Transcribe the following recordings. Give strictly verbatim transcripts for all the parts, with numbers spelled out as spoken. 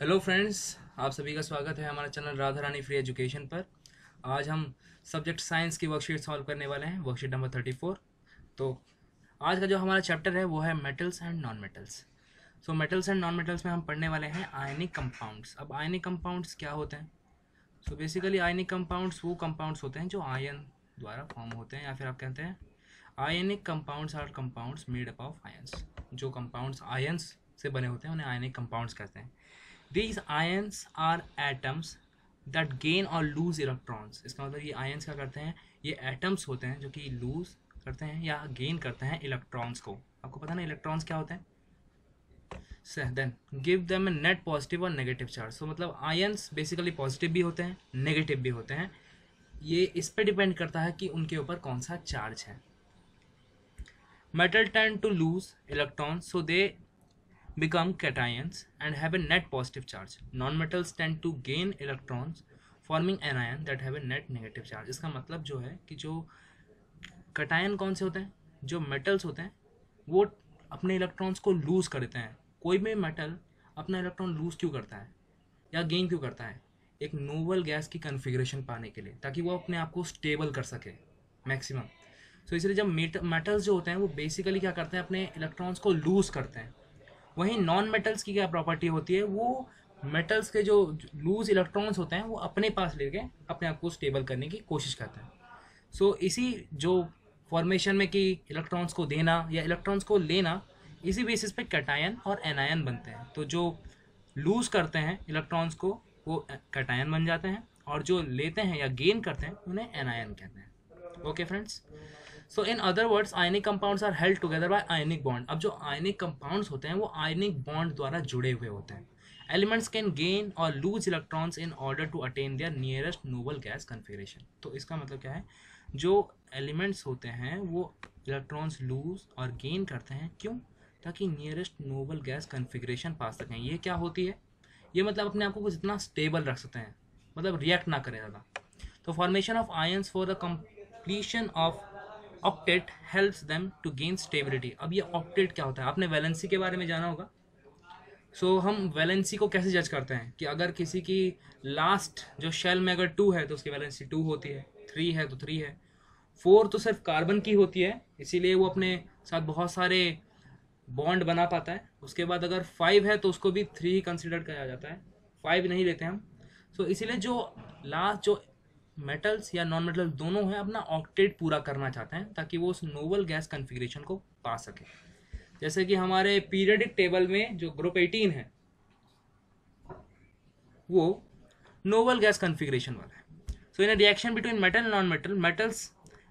Hello friends, आप सभी का स्वागत है हमारे channel Radha Rani free education पर। आज हम सब्जेक्ट साइंस की वर्कशीट सॉल्व करने वाले हैं, वर्कशीट नंबर थर्टी फोर। तो आज का जो हमारा चैप्टर है वो है metals and non metals. So metals and non metals में हम पढ़ने वाले हैं आयनिक कंपाउंड्स। अब आयनिक कंपाउंड्स क्या होते हैं? So so, basically ionic compounds वो कंपाउंड्स होते हैं जो आयन द्वारा फॉर्म होते हैं, या फिर आप कहते हैं ionic compounds are compounds made up of ions. जो कंपाउंड्स आयन्स से बने होते हैं उन्हें आयनिक कंपाउंड्स कहते हैं। These ions are atoms that gain or lose electrons। इसका मतलब ये ions क्या करते हैं, ये atoms होते हैं जो कि lose करते हैं या gain करते हैं electrons को। आपको पता ना electrons क्या होते हैं। So then give them a net positive और negative charge। So मतलब ions basically positive भी होते हैं, negative भी होते हैं। ये इस पर depend करता है कि उनके ऊपर कौन सा charge है। Metal tend to lose electrons, so they become cations and have a net positive charge. Non-metals tend to gain electrons, forming anion that have a net negative charge। इसका मतलब जो है कि जो कैटायन कौन से होते हैं, जो मेटल्स होते हैं वो अपने इलेक्ट्रॉन्स को लूज़ करते हैं। कोई भी मेटल अपना इलेक्ट्रॉन लूज़ क्यों करता है या गेन क्यों करता है? एक नोबल गैस की कन्फिग्रेशन पाने के लिए, ताकि वो अपने आप को स्टेबल कर सके मैक्सिमम। सो so, इसलिए जब मेट मेटल्स जो होते हैं वो बेसिकली क्या करते हैं, अपने इलेक्ट्रॉन्स को लूज़ करते हैं। वहीं नॉन मेटल्स की क्या प्रॉपर्टी होती है, वो मेटल्स के जो लूज इलेक्ट्रॉन्स होते हैं वो अपने पास लेके अपने आप को स्टेबल करने की कोशिश करते हैं। सो so, इसी जो फॉर्मेशन में कि इलेक्ट्रॉन्स को देना या इलेक्ट्रॉन्स को लेना, इसी बेसिस पे कैटायन और एनायन बनते हैं। तो जो लूज़ करते हैं इलेक्ट्रॉन्स को वो कैटायन बन जाते हैं, और जो लेते हैं या गेन करते हैं उन्हें एनायन कहते हैं। Okay friends, so in other words ionic compounds are held together by ionic bond. अब जो आयनिक कंपाउंड्स होते हैं वो आयनिक बॉन्ड द्वारा जुड़े हुए होते हैं। एलिमेंट्स कैन गेन और lose electrons in order to attain their nearest noble gas configuration. तो इसका मतलब क्या है, जो एलिमेंट्स होते हैं वो इलेक्ट्रॉन्स लूज और गेन करते हैं। क्यों? ताकि नियरेस्ट नोबल गैस कन्फिगरेशन पा सकें। ये क्या होती है, ये मतलब अपने आप को जितना स्टेबल रख सकते हैं, मतलब रिएक्ट ना करें ज़्यादा। तो formation of ions for the completion of octet helps them to gain stability. अब ये ऑक्टेट क्या होता है, आपने वैलेंसी के बारे में जाना होगा। सो so, हम वैलेंसी को कैसे जज करते हैं कि अगर किसी की लास्ट जो शेल में अगर टू है तो उसकी वैलेंसी टू होती है, थ्री है तो थ्री है, फोर तो सिर्फ कार्बन की होती है, इसीलिए वो अपने साथ बहुत सारे बॉन्ड बना पाता है। उसके बाद अगर फाइव है तो उसको भी थ्री ही कंसिडर किया जाता है, फाइव नहीं लेते हम। सो so, इसीलिए जो लास्ट जो मेटल्स या नॉन मेटल्स दोनों हैं अपना ऑक्टेट पूरा करना चाहते हैं, ताकि वो उस नोबल गैस कन्फिग्रेशन को पा सके। जैसे कि हमारे पीरियडिक टेबल में जो ग्रुप एटीन है वो नोबल गैस कन्फिग्रेशन वाला है। So in reaction between metal and non metal, metals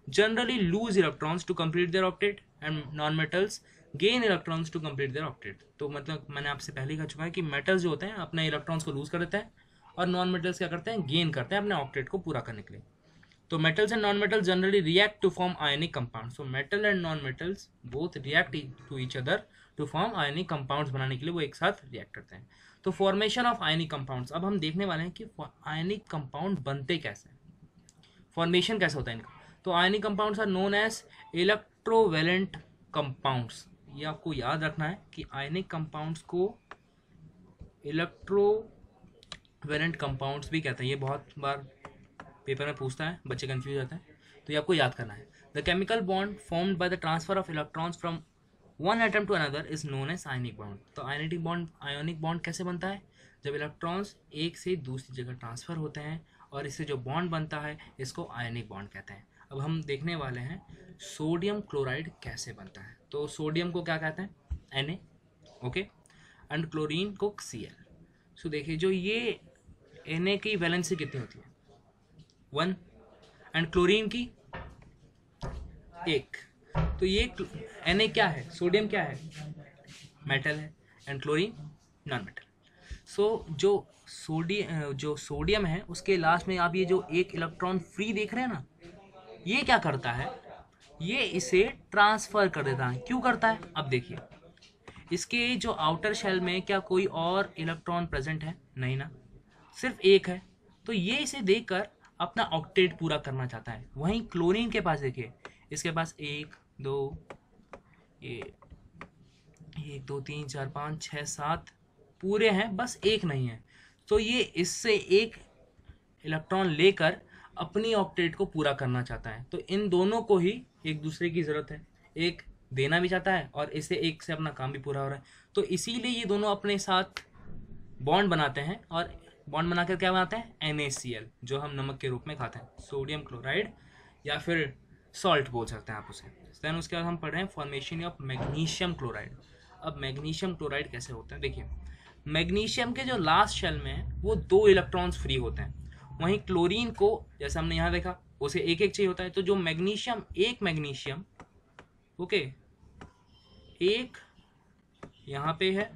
generally lose electrons to complete their octet and non metals gain electrons to complete their octet. तो मतलब मैंने आपसे पहले कह चुका है कि मेटल्स जो होते हैं अपने इलेक्ट्रॉन्स को लूज कर देते हैं, और नॉन मेटल्स क्या करते हैं, गेन करते हैं अपने ऑक्टेट को पूरा करने के लिए। तो metals and non metals generally react to form ionic compound. So metal and non metals both react to each other to form ionic compounds बनाने के लिए, वो एक साथ रिएक्ट करते हैं। तो फॉर्मेशन ऑफ आयनिक कंपाउंड्स, अब हम देखने वाले हैं कि आयनिक कंपाउंड बनते कैसे हैं, फॉर्मेशन कैसे होता है इनका। तो ionic compounds are known as electrovalent compounds. ये आपको याद रखना है कि आयनिक कंपाउंड्स को इलेक्ट्रो वेलेंट कंपाउंड्स भी कहते हैं। ये बहुत बार पेपर में पूछता है, बच्चे कंफ्यूज होते हैं, तो ये आपको याद करना है। The chemical bond formed by the transfer of electrons from one atom to another is known as ionic bond. तो आयनिक बॉन्ड आयोनिक बॉन्ड कैसे बनता है, जब इलेक्ट्रॉन्स एक से दूसरी जगह ट्रांसफर होते हैं, और इससे जो बॉन्ड बनता है इसको आयोनिक बॉन्ड कहते हैं। अब हम देखने वाले हैं सोडियम क्लोराइड कैसे बनता है। तो सोडियम को क्या कहते हैं, N A, okay, and chlorine को सी एल। सो देखिए जो ये एन ए की वैलेंसी कितनी होती है, वन, एंड क्लोरीन की एक। तो ये एन ए क्या है, सोडियम क्या है, मेटल है, and chlorine non metal. So जो सोडियम जो सोडियम है उसके लास्ट में आप ये जो एक इलेक्ट्रॉन फ्री देख रहे हैं ना, ये क्या करता है, ये इसे ट्रांसफ़र कर देता है। क्यों करता है, अब देखिए इसके जो आउटर शेल में क्या कोई और इलेक्ट्रॉन प्रेजेंट है, नहीं ना, सिर्फ एक है। तो ये इसे देखकर अपना ऑक्टेट पूरा करना चाहता है। वहीं क्लोरीन के पास देखिए, इसके पास एक दो, ये एक दो तीन चार पाँच छः सात, पूरे हैं, बस एक नहीं है। तो ये इससे एक इलेक्ट्रॉन लेकर अपनी ऑक्टेट को पूरा करना चाहता है। तो इन दोनों को ही एक दूसरे की ज़रूरत है, एक देना भी चाहता है और इससे एक से अपना काम भी पूरा हो रहा है। तो इसीलिए ये दोनों अपने साथ बॉन्ड बनाते हैं, और बॉन्ड बनाकर क्या बनाते हैं, एन ए सी एल, जो हम नमक के रूप में खाते हैं, सोडियम क्लोराइड या फिर सॉल्ट बोल सकते हैं आप उसे। दैन उसके बाद हम पढ़ रहे हैं फॉर्मेशन ऑफ मैग्नीशियम क्लोराइड। अब मैग्नीशियम क्लोराइड कैसे होता है, देखिए मैग्नीशियम के जो लास्ट शेल में है वो दो इलेक्ट्रॉन्स फ्री होते हैं, वहीं क्लोरीन को जैसे हमने यहाँ देखा उसे एक एक चाहिए होता है। तो जो मैग्नीशियम एक मैग्नीशियम ओके एक यहाँ पे है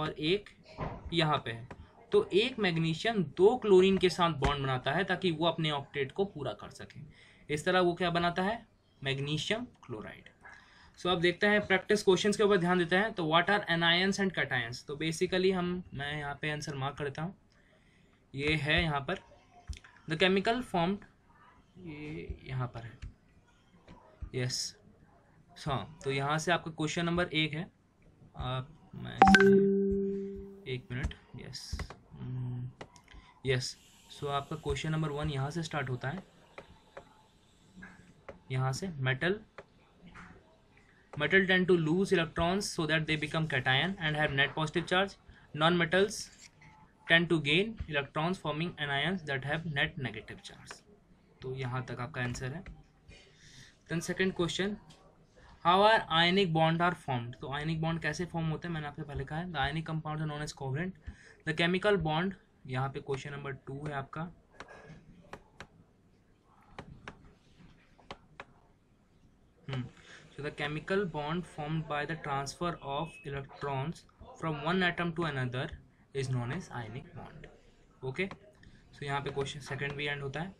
और एक यहाँ पे है, तो एक मैग्नीशियम दो क्लोरीन के साथ बॉन्ड बनाता है ताकि वो अपने ऑक्टेट को पूरा कर सके। इस तरह वो क्या बनाता है, मैग्नीशियम क्लोराइड। सो अब देखते हैं प्रैक्टिस क्वेश्चंस के ऊपर ध्यान देते हैं। तो what are anions and cations, तो बेसिकली हम मैं यहाँ पे आंसर मार्क करता हूँ, ये है यहाँ पर द केमिकल फॉर्म्ड, ये यहाँ पर है यस। सो हाँ तो यहाँ से आपका क्वेश्चन नंबर एक है, आप मैं एक मिनट यस यस सो आपका क्वेश्चन नंबर वन यहाँ से स्टार्ट होता है, यहाँ से metal metal tend to lose electrons so that they become cation and have net positive charge, non metals tend to gain electrons forming anions that have net negative charge। तो यहाँ तक आपका आंसर है। then second question, how are ionic bond are formed, तो ionic bond कैसे form होते हैं मैंने आपसे पहले कहा है, the ionic compounds are known as covalent, the chemical bond, यहाँ पे question number टू है आपका। हम्म so the chemical bond formed by the transfer of electrons from one atom to another is known as ionic bond। okay so यहाँ पे question second भी and होता है।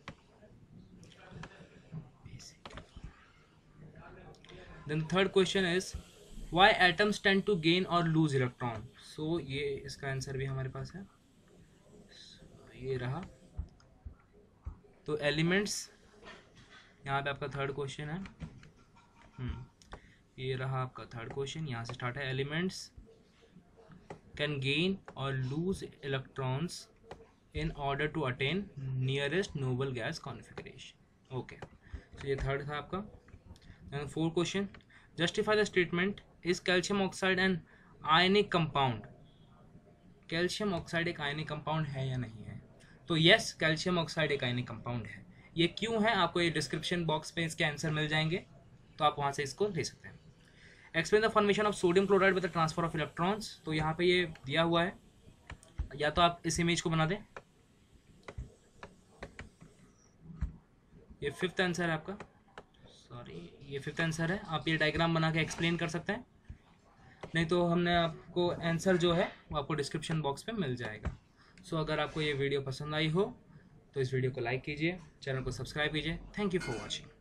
then third question is why atoms tend to gain or lose electron, so ये इसका answer भी हमारे पास है, ये रहा। तो एलिमेंट्स यहाँ पे आपका थर्ड क्वेश्चन है, ये रहा आपका थर्ड क्वेश्चन, यहाँ से स्टार्ट है। एलिमेंट्स कैन गेन और lose electrons in order to attain nearest noble gas configuration. Okay तो ये थर्ड था आपका। And fourth question, justify the statement is calcium oxide and ionic compound, calcium oxide एक ionic compound है या नहीं है, तो येस कैल्शियम ऑक्साइड एक आयनिक कंपाउंड है। ये क्यों है आपको ये डिस्क्रिप्शन बॉक्स में इसके आंसर मिल जाएंगे, तो आप वहाँ से इसको ले सकते हैं। Explain the formation of sodium chloride with the transfer of electrons, तो यहाँ पे ये दिया हुआ है, या तो आप इस इमेज को बना दें, ये फिफ्थ आंसर है आपका, सॉरी ये फिफ्थ आंसर है, आप ये डायग्राम बना के एक्सप्लेन कर सकते हैं, नहीं तो हमने आपको आंसर जो है वो आपको डिस्क्रिप्शन बॉक्स में मिल जाएगा। सो अगर आपको ये वीडियो पसंद आई हो तो इस वीडियो को लाइक कीजिए, चैनल को सब्सक्राइब कीजिए। Thank you for watching.